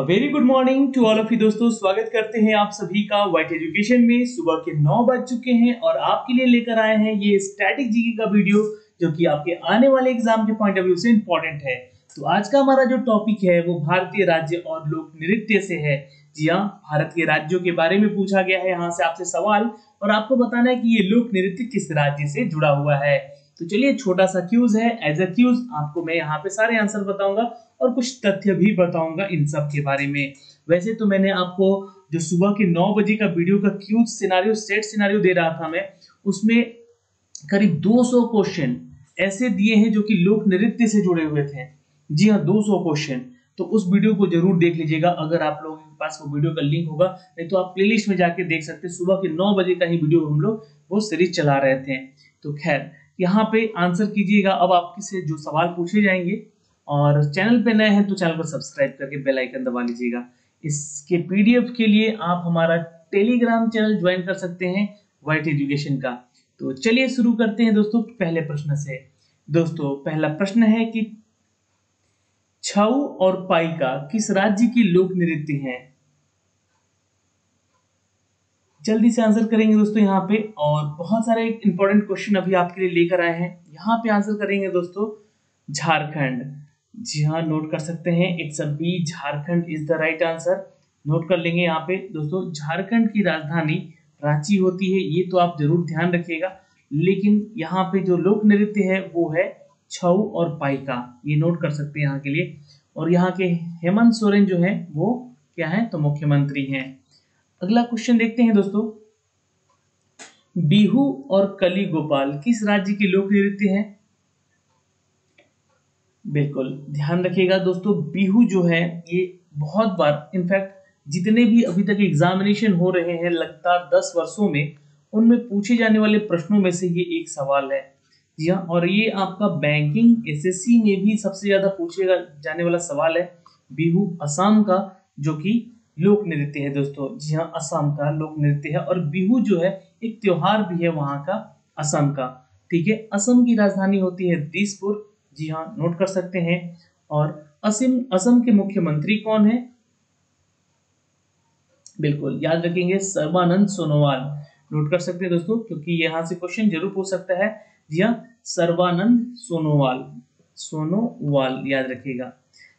Very good morning to all of you दोस्तों, स्वागत करते हैं आप सभी का वाइट एजुकेशन में। सुबह के 9 बज चुके हैं और आपके लिए लेकर आए हैं ये स्टैटिक जीके का वीडियो जो कि आपके आने वाले एग्जाम के पॉइंट ऑफ व्यू से इंपॉर्टेंट है। तो आज का हमारा जो टॉपिक है वो भारतीय राज्य और लोक नृत्य से है। जी हाँ, भारत के राज्यों के बारे में पूछा गया है यहाँ से आपसे सवाल और आपको बताना है कि ये लोक नृत्य किस राज्य से जुड़ा हुआ है। तो चलिए, छोटा सा क्यूज है, एज अ क्यूज आपको मैं यहाँ पे सारे आंसर बताऊंगा और कुछ तथ्य भी बताऊंगा इन सब के बारे में। वैसे तो मैंने आपको जो सुबह के 9 बजे का वीडियो का क्यूज सिनारियो सेट सिनारियो दे रहा था मैं, उसमें करीब 200 क्वेश्चन ऐसे दिए हैं जो कि लोक नृत्य से जुड़े हुए थे। जी हाँ, 200 क्वेश्चन। तो उस वीडियो को जरूर देख लीजिएगा अगर आप लोगों के पास वो वीडियो का लिंक होगा, नहीं तो आप प्लेलिस्ट में जाके देख सकते हैं। सुबह के 9 बजे का ही वीडियो हम लोग वो सीरीज चला रहे थे। तो खैर, यहाँ पे आंसर कीजिएगा अब आपके से जो सवाल पूछे जाएंगे, और चैनल पे नए हैं तो चैनल को सब्सक्राइब करके बेल आइकन दबा लीजिएगा। इसके पीडीएफ के लिए आप हमारा टेलीग्राम चैनल ज्वाइन कर सकते हैं वाइट एजुकेशन का। तो चलिए शुरू करते हैं दोस्तों पहले प्रश्न से। दोस्तों पहला प्रश्न है कि छऊ और पाइका किस राज्य की लोक नृत्य है। जल्दी से आंसर करेंगे दोस्तों यहाँ पे, और बहुत सारे इंपॉर्टेंट क्वेश्चन अभी आपके लिए लेकर आए हैं। यहाँ पे आंसर करेंगे दोस्तों झारखंड। जी हाँ, नोट कर सकते हैं, it's a B, Jharkhand is the right answer. Note कर लेंगे यहाँ पे दोस्तों। झारखंड की राजधानी रांची होती है, ये तो आप जरूर ध्यान रखिएगा, लेकिन यहाँ पे जो लोक नृत्य है वो है छऊ और पाइका, ये नोट कर सकते हैं यहाँ के लिए। और यहाँ के हेमंत सोरेन जो है वो क्या है, तो मुख्यमंत्री हैं। अगला क्वेश्चन देखते हैं दोस्तों, बिहू और कली गोपाल किस राज्य की लोक नृत्य है। बिल्कुल ध्यान रखिएगा दोस्तों, बिहू जो है ये बहुत बार, इनफैक्ट जितने भी अभी तक एग्जामिनेशन हो रहे हैं लगातार 10 वर्षों में, उनमें पूछे जाने वाले प्रश्नों में से ये एक सवाल है। जी हाँ, और ये आपका बैंकिंग एसएससी में भी सबसे ज्यादा पूछेगा जाने वाला सवाल है। बिहू असम का जो कि लोक नृत्य है दोस्तों। जी हाँ, असम का लोक नृत्य है, और बिहू जो है एक त्योहार भी है वहां का, असम का। ठीक है, असम की राजधानी होती है दिसपुर। जी हाँ, नोट कर सकते हैं। और असम के मुख्यमंत्री कौन है। बिल्कुल याद रखेंगे, सर्बानंद सोनोवाल। नोट कर सकते हैं दोस्तों, क्योंकि यहाँ से क्वेश्चन जरूर पूछ सकता है। जी हाँ, सर्बानंद सोनोवाल, सोनोवाल याद रखिएगा।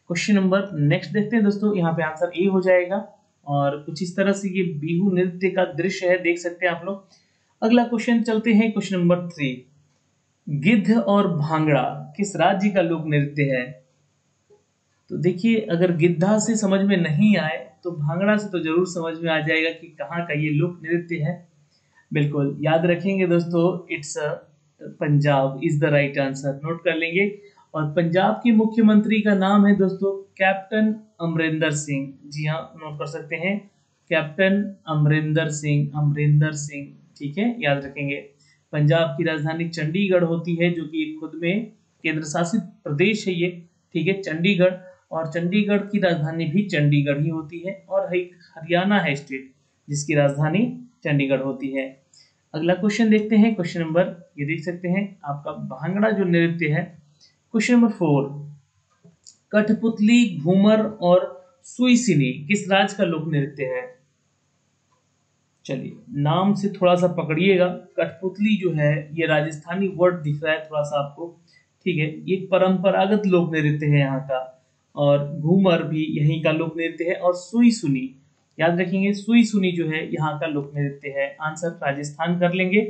क्वेश्चन नंबर नेक्स्ट देखते हैं दोस्तों, यहाँ पे आंसर ए हो जाएगा। और कुछ इस तरह से ये बिहू नृत्य का दृश्य है, देख सकते हैं आप लोग। अगला क्वेश्चन चलते हैं, क्वेश्चन नंबर 3, गिद्ध और भांगड़ा किस राज्य का लोक नृत्य है। तो देखिए, अगर गिद्धा से समझ में नहीं आए तो भांगड़ा से तो जरूर समझ में आ जाएगा कि कहाँ का ये लोक नृत्य है। बिल्कुल याद रखेंगे दोस्तों, it's Punjab is the right answer. Note कर लेंगे। और पंजाब के मुख्यमंत्री का नाम है दोस्तों कैप्टन अमरिंदर सिंह। जी हाँ, नोट कर सकते हैं, कैप्टन अमरिंदर सिंह, अमरिंदर सिंह। ठीक है, याद रखेंगे। पंजाब की राजधानी चंडीगढ़ होती है, जो कि खुद में केंद्र शासित प्रदेश है ये। ठीक है, चंडीगढ़, और चंडीगढ़ की राजधानी भी चंडीगढ़ ही होती है। और हरियाणा है स्टेट जिसकी राजधानी चंडीगढ़ होती है। अगला क्वेश्चन देखते हैं, क्वेश्चन नंबर, ये देख सकते हैं आपका भांगड़ा जो नृत्य है। क्वेश्चन नंबर 4, कठपुतली, घूमर और सुईसिनी किस राज्य का लोक नृत्य है। चलिए, नाम से थोड़ा सा पकड़िएगा। कठपुतली जो है ये राजस्थानी वर्ड दिख रहा है थोड़ा सा आपको। ठीक है, ये परंपरागत लोक नृत्य है यहाँ का। और घूमर भी यहीं का लोक नृत्य है, और सुईसुनी याद रखेंगे, सुईसुनी जो है यहाँ का लोक नृत्य है। आंसर राजस्थान कर लेंगे।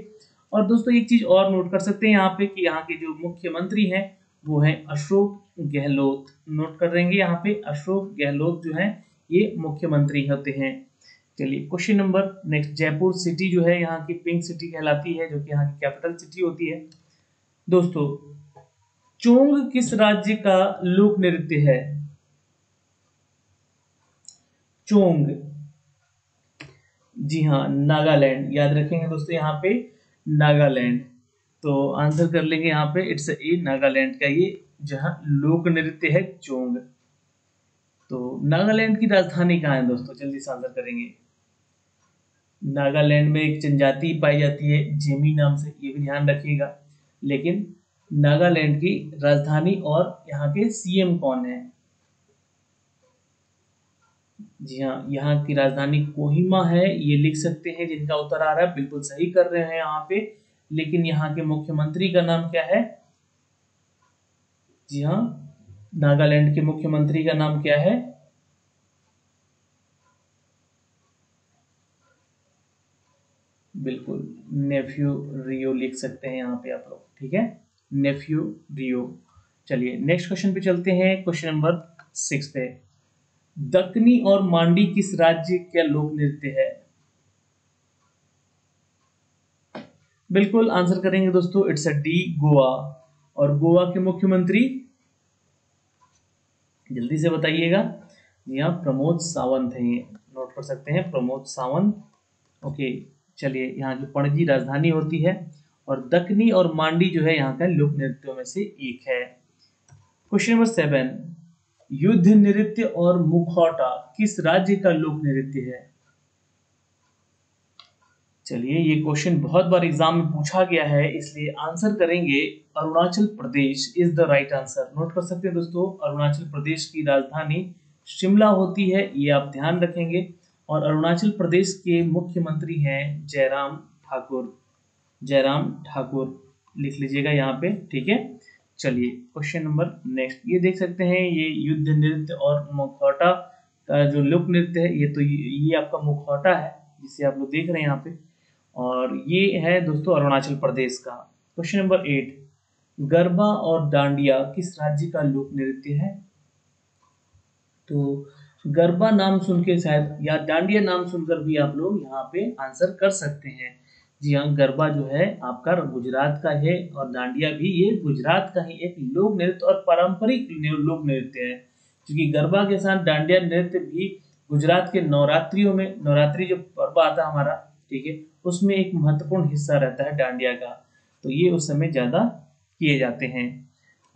और दोस्तों एक चीज और नोट कर सकते हैं यहाँ पे कि यहाँ के जो मुख्यमंत्री हैं वो है अशोक गहलोत। नोट कर लेंगे यहाँ पे, अशोक गहलोत जो है ये मुख्यमंत्री होते हैं। चलिए question number next, Jaipur city जो है यहाँ की पिंक सिटी कहलाती है, जो कि यहाँ की कैपिटल सिटी होती है। दोस्तों चोंग किस राज्य का लोक नृत्य है। चोंग, जी हाँ, नागालैंड। याद रखेंगे दोस्तों, यहाँ पे नागालैंड। तो आंसर कर लेंगे यहाँ पे, इट्स ए, नागालैंड का ये जहाँ लोक नृत्य है चोंग। तो नागालैंड की राजधानी कहाँ है दोस्तों, जल्दी से आंसर करेंगे। नागालैंड में एक जनजाति पाई जाती है जेमी नाम से, ये भी ध्यान रखिएगा। लेकिन नागालैंड की राजधानी और यहाँ के सीएम कौन है। जी हाँ, यहाँ की राजधानी कोहिमा है, ये लिख सकते हैं जिनका उत्तर आ रहा है, बिल्कुल सही कर रहे हैं यहाँ पे। लेकिन यहाँ के मुख्यमंत्री का नाम क्या है? जी हाँ, नागालैंड के मुख्यमंत्री का नाम क्या है? बिल्कुल नेफ्यू रियो लिख सकते हैं यहाँ पे आप लोग, ठीक है, नेफ्यू रियो। चलिए नेक्स्ट क्वेश्चन पे चलते हैं, क्वेश्चन नंबर 6 पे। दक्कनी और मांडी किस राज्य का लोक नृत्य है? बिल्कुल आंसर करेंगे दोस्तों, इट्स अ डी, गोवा। और गोवा के मुख्यमंत्री जल्दी से बताइएगा। यहाँ प्रमोद सावंत है, ये नोट कर सकते हैं, प्रमोद सावंत, ओके। चलिए, यहाँ की पणजी राजधानी होती है और दक्कनी और मांडी जो है यहाँ का लोक नृत्यों में से एक है। क्वेश्चन नंबर 7, युद्ध नृत्य और मुखौटा किस राज्य का लोक नृत्य है? चलिए, ये क्वेश्चन बहुत बार एग्जाम में पूछा गया है, इसलिए आंसर करेंगे Arunachal Pradesh is the right answer. Note कर सकते हैं दोस्तों, अरुणाचल प्रदेश की राजधानी शिमला होती है, ये आप ध्यान रखेंगे। और अरुणाचल प्रदेश के मुख्यमंत्री हैं जयराम ठाकुर, जयराम ठाकुर लिख लीजिएगा यहाँ पे, ठीक है। चलिए क्वेश्चन नंबर नेक्स्ट, ये देख सकते हैं, ये युद्ध नृत्य और मुखौटा का जो लोक नृत्य है, ये तो ये आपका मुखौटा है जिसे आप लोग देख रहे हैं यहाँ पे, और ये है दोस्तों अरुणाचल प्रदेश का। क्वेश्चन नंबर 8, गरबा और डांडिया किस राज्य का लोक नृत्य है? तो गरबा नाम सुन के शायद या डांडिया नाम सुनकर भी आप लोग यहाँ पे आंसर कर सकते हैं। जी हाँ, गरबा जो है आपका गुजरात का है और डांडिया भी ये गुजरात का ही एक लोक नृत्य और पारंपरिक लोक नृत्य है, क्योंकि गरबा के साथ डांडिया नृत्य भी गुजरात के नवरात्रियों में, नवरात्रि जो पर्व आता है हमारा, ठीक है, उसमें एक महत्वपूर्ण हिस्सा रहता है डांडिया का, तो ये उस समय ज्यादा किए जाते हैं।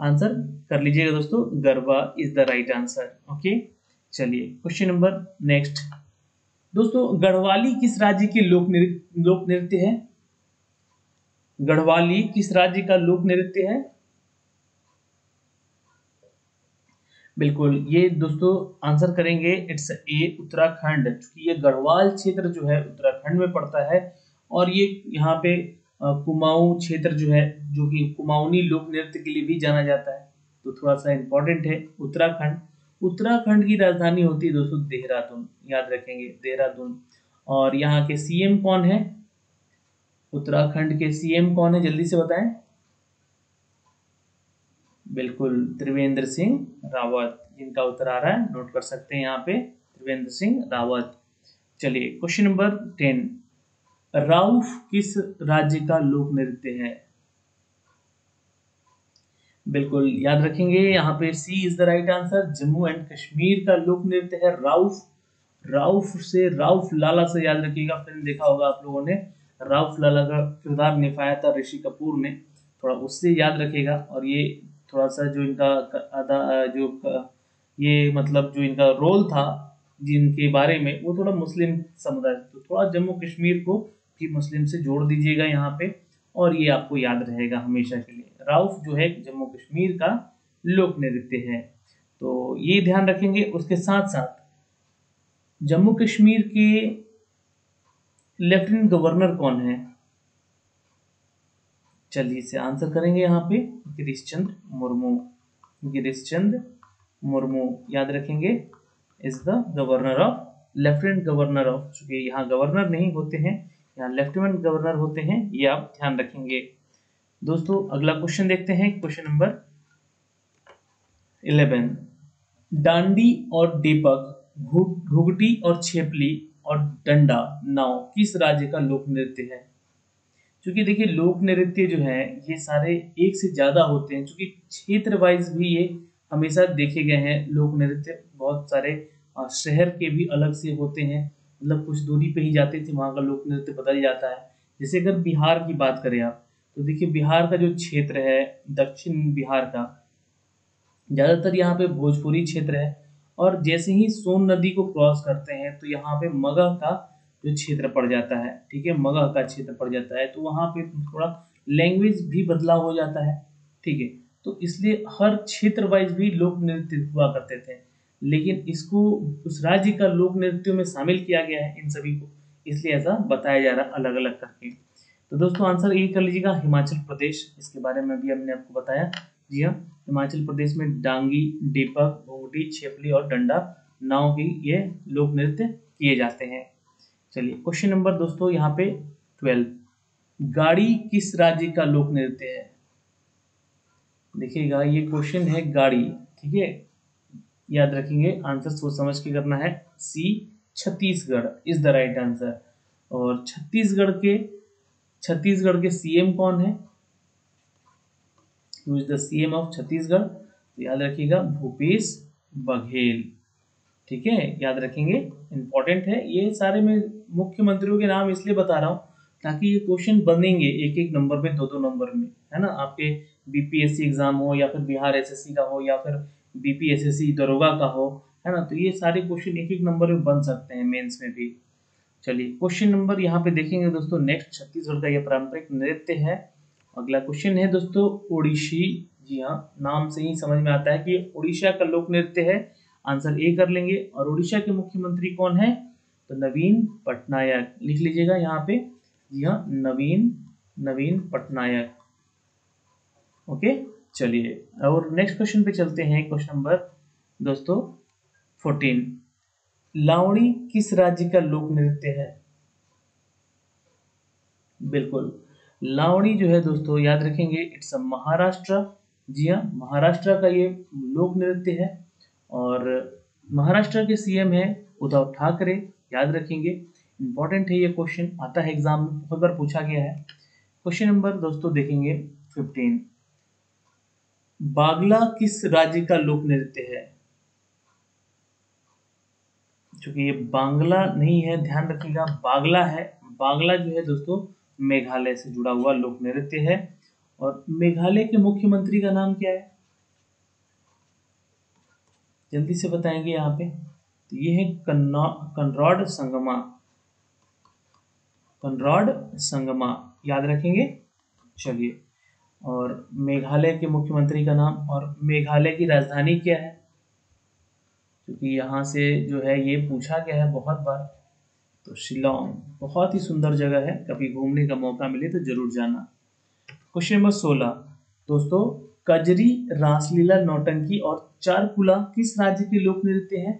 आंसर कर लीजिएगा दोस्तों, garba is the right answer, okay. चलिए क्वेश्चन नंबर नेक्स्ट दोस्तों, गढ़वाली किस राज्य के लोक नृत्य है? गढ़वाली किस राज्य का लोक नृत्य है? बिल्कुल, ये दोस्तों आंसर करेंगे, इट्स ए, उत्तराखंड, क्योंकि ये गढ़वाल क्षेत्र जो है उत्तराखंड में पड़ता है। और ये यहाँ पे कुमाऊं क्षेत्र जो है, जो कि कुमाऊनी लोक नृत्य के लिए भी जाना जाता है, तो थोड़ा सा इंपॉर्टेंट है उत्तराखंड। उत्तराखंड की राजधानी होती है दोस्तों देहरादून, याद रखेंगे देहरादून। और यहाँ के सीएम कौन है? उत्तराखंड के सीएम कौन है, जल्दी से बताएं। बिल्कुल त्रिवेंद्र सिंह रावत, जिनका उत्तर आ रहा है, नोट कर सकते हैं यहाँ पे, त्रिवेंद्र सिंह रावत। चलिए क्वेश्चन नंबर 10, राउफ किस राज्य का लोक नृत्य है? बिल्कुल याद रखेंगे यहाँ पे, C is the right answer, Jammu and Kashmir का लोक नृत्य है राउफ। राउफ से, राउफ लाला से याद रखिएगा, फिल्म देखा होगा आप लोगों ने, राउफ लाला का किरदार निभाया था ऋषि कपूर ने, थोड़ा उससे याद रखेगा। और ये थोड़ा सा जो इनका जो इनका रोल था जिनके बारे में, वो थोड़ा मुस्लिम समुदाय, तो थोड़ा जम्मू कश्मीर को भी मुस्लिम से जोड़ दीजिएगा यहाँ पे, और ये आपको याद रहेगा हमेशा के लिए। राउफ जो है जम्मू कश्मीर का लोक नृत्य है, तो ये ध्यान रखेंगे। उसके साथ साथ जम्मू कश्मीर के लेफ्टिनेंट गवर्नर कौन है? चलिए इसे आंसर करेंगे यहाँ पे, गिरीशचंद्र मुर्मू, गिरीशचंद्र मुर्मू याद रखेंगे is the governor of, lieutenant governor of, चूंकि यहाँ गवर्नर नहीं होते हैं, यहाँ लेफ्टिनेंट गवर्नर होते हैं, ये आप ध्यान रखेंगे दोस्तों। अगला क्वेश्चन देखते हैं, क्वेश्चन नंबर 11, डांडी और डीपक, घुगटी और छेपली और डंडा नाव किस राज्य का लोक नृत्य है? क्योंकि देखिए लोक नृत्य जो है ये सारे एक से ज्यादा होते हैं, क्योंकि क्षेत्र वाइज भी ये हमेशा देखे गए हैं लोक नृत्य, बहुत सारे शहर के भी अलग से होते हैं, मतलब कुछ दूरी पे ही जाते थे वहाँ का लोक नृत्य बदल जाता है। जैसे अगर बिहार की बात करें आप, तो देखिए बिहार का जो क्षेत्र है दक्षिण बिहार का, ज़्यादातर यहाँ पे भोजपुरी क्षेत्र है, और जैसे ही सोन नदी को क्रॉस करते हैं तो यहाँ पे मगह का जो क्षेत्र पड़ जाता है, ठीक है, मगह का क्षेत्र पड़ जाता है, तो वहाँ पे थोड़ा लैंग्वेज भी बदलाव हो जाता है, ठीक है, तो इसलिए हर क्षेत्र वाइज भी लोक नृत्य हुआ करते थे। लेकिन इसको उस राज्य का लोक नृत्य में शामिल किया गया है इन सभी को, इसलिए ऐसा बताया जा रहा है अलग अलग करके। तो दोस्तों आंसर ये कर लीजिएगा हिमाचल प्रदेश, इसके बारे में भी हमने आपको बताया। जी हाँ, हिमाचल प्रदेश में डांगी, दीपक, घूंघटी, छेपली और डंडा नाव की ये लोक नृत्य किए जाते हैं। चलिए क्वेश्चन नंबर दोस्तों यहाँ पे 12, गाड़ी किस राज्य का लोक नृत्य है? देखिएगा ये क्वेश्चन है गाड़ी, ठीक है, याद रखेंगे, आंसर सोच समझ के करना है। C Chhattisgarh is the right answer. और छत्तीसगढ़ के सीएम कौन है? Who is the CM of Chhattisgarh? तो याद रखिएगा भूपेश बघेल, ठीक है, याद रखेंगे, इंपॉर्टेंट है। ये सारे मैं मुख्यमंत्रियों के नाम इसलिए बता रहा हूँ ताकि ये क्वेश्चन बनेंगे एक एक नंबर में, दो दो नंबर में, है ना, आपके बीपीएससी एग्जाम हो या फिर बिहार एसएससी का हो या फिर बीपीएससी दरोगा का हो, है ना, तो ये सारे क्वेश्चन एक एक नंबर में बन सकते हैं मेंस में भी। चलिए क्वेश्चन नंबर यहाँ पे देखेंगे दोस्तों नेक्स्ट, छत्तीसगढ़ का यह पारंपरिक नृत्य है। अगला क्वेश्चन है दोस्तों ओडिशी। जी हाँ, नाम से ही समझ में आता है कि ओडिशा का लोक नृत्य है, आंसर ए कर लेंगे। और ओडिशा के मुख्यमंत्री कौन है? तो नवीन पटनायक, लिख लीजिएगा यहाँ पे। जी हाँ, नवीन पटनायक, ओके। चलिए और नेक्स्ट क्वेश्चन पे चलते हैं, क्वेश्चन नंबर दोस्तों 14, लावणी किस राज्य का लोक नृत्य है? बिल्कुल, लावणी जो है दोस्तों याद रखेंगे इट्स अ महाराष्ट्र। जी हाँ, महाराष्ट्र का ये लोक नृत्य है और महाराष्ट्र के सीएम है उद्धव ठाकरे, याद रखेंगे, इंपॉर्टेंट है ये क्वेश्चन, आता है एग्जाम में, बहुत बार पूछा गया है। क्वेश्चन नंबर दोस्तों देखेंगे 15, बागला किस राज्य का लोक नृत्य है? क्योंकि ये बांग्ला नहीं है, ध्यान रखिएगा, बागला है। बागला जो है दोस्तों मेघालय से जुड़ा हुआ लोक नृत्य है। और मेघालय के मुख्यमंत्री का नाम क्या है? जल्दी से बताएंगे यहाँ पे। तो ये है कॉनराड संगमा, कॉनराड संगमा, याद रखेंगे। चलिए, और मेघालय के मुख्यमंत्री का नाम और मेघालय की राजधानी क्या है, क्योंकि यहाँ से जो है ये पूछा गया है बहुत बार। तो शिलांग बहुत ही सुंदर जगह है, कभी घूमने का मौका मिले तो जरूर जाना। क्वेश्चन नंबर 16 दोस्तों, कजरी, रासलीला, नौटंकी और चारकुला किस राज्य के लोक नृत्य हैं?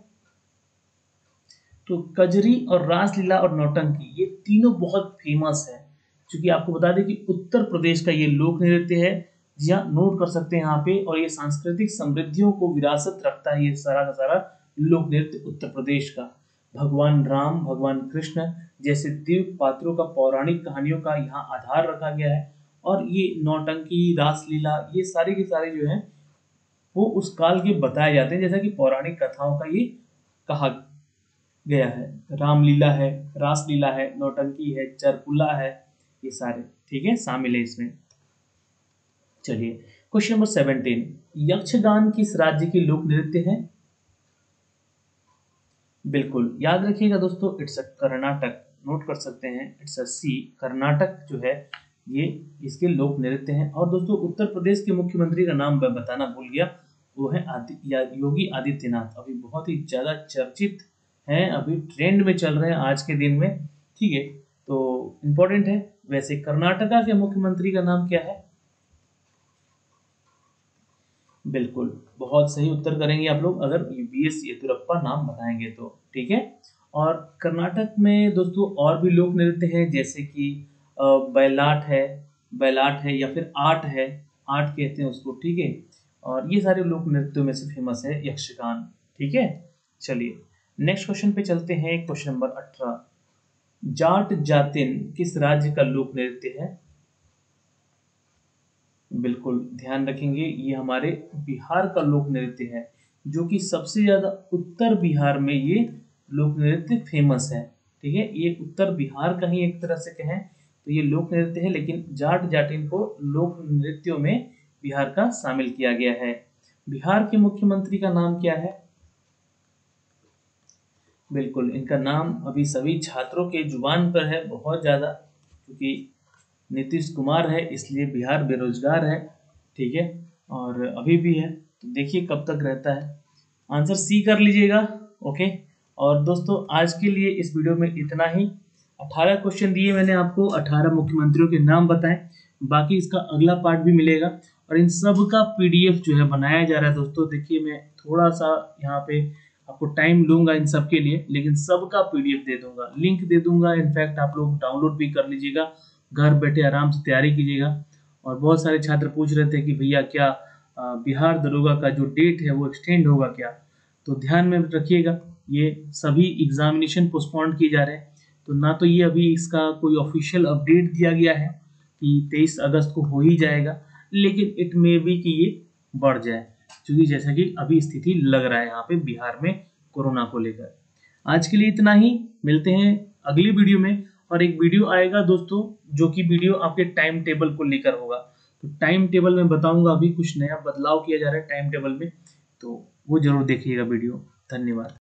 तो कजरी और रासलीला और नौटंकी ये तीनों बहुत फेमस है, क्योंकि आपको बता दें कि उत्तर प्रदेश का ये लोक नृत्य है। जी हाँ, नोट कर सकते हैं यहाँ पे। और ये सांस्कृतिक समृद्धियों को विरासत रखता है, ये सारा का सारा लोक नृत्य उत्तर प्रदेश का। भगवान राम, भगवान कृष्ण जैसे दिव्य पात्रों का पौराणिक कहानियों का यहाँ आधार रखा गया है। और ये नौटंकी, रासलीला, ये सारे के सारे जो हैं वो उस काल के बताए जाते हैं, जैसा कि पौराणिक कथाओं का ये कहा गया है। रामलीला है, रासलीला है, नौटंकी है, चरकुला है, ये सारे ठीक है शामिल है इसमें। चलिए क्वेश्चन नंबर 17, यक्षगान किस राज्य के लोक नृत्य है? बिल्कुल, याद रखिएगा दोस्तों इट्स अ कर्नाटक, नोट कर सकते हैं, इट्स अ सी, कर्नाटक जो है ये इसके लोक नृत्य हैं। और दोस्तों उत्तर प्रदेश के मुख्यमंत्री का नाम मैं बताना भूल गया, वो है योगी आदित्यनाथ। अभी बहुत ही ज्यादा चर्चित हैं, अभी ट्रेंड में चल रहे हैं आज के दिन में, ठीक है, तो इम्पोर्टेंट है। वैसे कर्नाटका के मुख्यमंत्री का नाम क्या है? बिल्कुल, बहुत सही उत्तर करेंगे आप लोग अगर UBS येदियुरप्पा नाम बताएंगे तो, ठीक है। और कर्नाटक में दोस्तों और भी लोक नृत्य हैं, जैसे कि बैलाट है, या फिर आर्ट है, आर्ट कहते हैं उसको, ठीक है। और ये सारे लोक नृत्यों में से फेमस है यक्षगान, ठीक है। चलिए नेक्स्ट क्वेश्चन पे चलते हैं, क्वेश्चन नंबर 18, जाट जातिन किस राज्य का लोक नृत्य है? बिल्कुल, ध्यान रखेंगे ये हमारे बिहार का लोक नृत्य है, जो कि सबसे ज्यादा उत्तर बिहार में ये लोक नृत्य फेमस है, ठीक है। ये उत्तर बिहार का ही एक तरह से कहें तो ये लोक नृत्य है, लेकिन जाट जाटिन को लोक नृत्यों में बिहार का शामिल किया गया है। बिहार के मुख्यमंत्री का नाम क्या है? बिल्कुल, इनका नाम अभी सभी छात्रों के जुबान पर है बहुत ज़्यादा, क्योंकि नीतीश कुमार है, इसलिए बिहार बेरोजगार है, ठीक है, और अभी भी है, तो देखिए कब तक रहता है। आंसर सी कर लीजिएगा। ओके, और दोस्तों आज के लिए इस वीडियो में इतना ही। 18 क्वेश्चन दिए मैंने आपको, 18 मुख्यमंत्रियों के नाम बताएं, बाकी इसका अगला पार्ट भी मिलेगा और इन सब का पीडीएफ जो है बनाया जा रहा है। दोस्तों देखिए, मैं थोड़ा सा यहाँ पे आपको टाइम लूंगा इन सब के लिए, लेकिन सबका पीडीएफ दे दूंगा, लिंक दे दूंगा। इनफैक्ट आप लोग डाउनलोड भी कर लीजिएगा, घर बैठे आराम से तैयारी कीजिएगा। और बहुत सारे छात्र पूछ रहे थे कि भैया क्या बिहार दरोगा का जो डेट है वो एक्सटेंड होगा क्या, तो ध्यान में रखिएगा ये सभी एग्जामिनेशन पोस्टपोन्ड किए जा रहे हैं। तो ना तो ये अभी इसका कोई ऑफिशियल अपडेट दिया गया है कि 23 अगस्त को हो ही जाएगा, लेकिन इट मे बी कि ये बढ़ जाए, क्योंकि जैसा कि अभी स्थिति लग रहा है यहाँ पे बिहार में कोरोना को लेकर। आज के लिए इतना ही, मिलते हैं अगली वीडियो में। और एक वीडियो आएगा दोस्तों, जो कि वीडियो आपके टाइम टेबल को लेकर होगा, तो टाइम टेबल में बताऊंगा, अभी कुछ नया बदलाव किया जा रहा है टाइम टेबल में, तो वो जरूर देखिएगा वीडियो। धन्यवाद।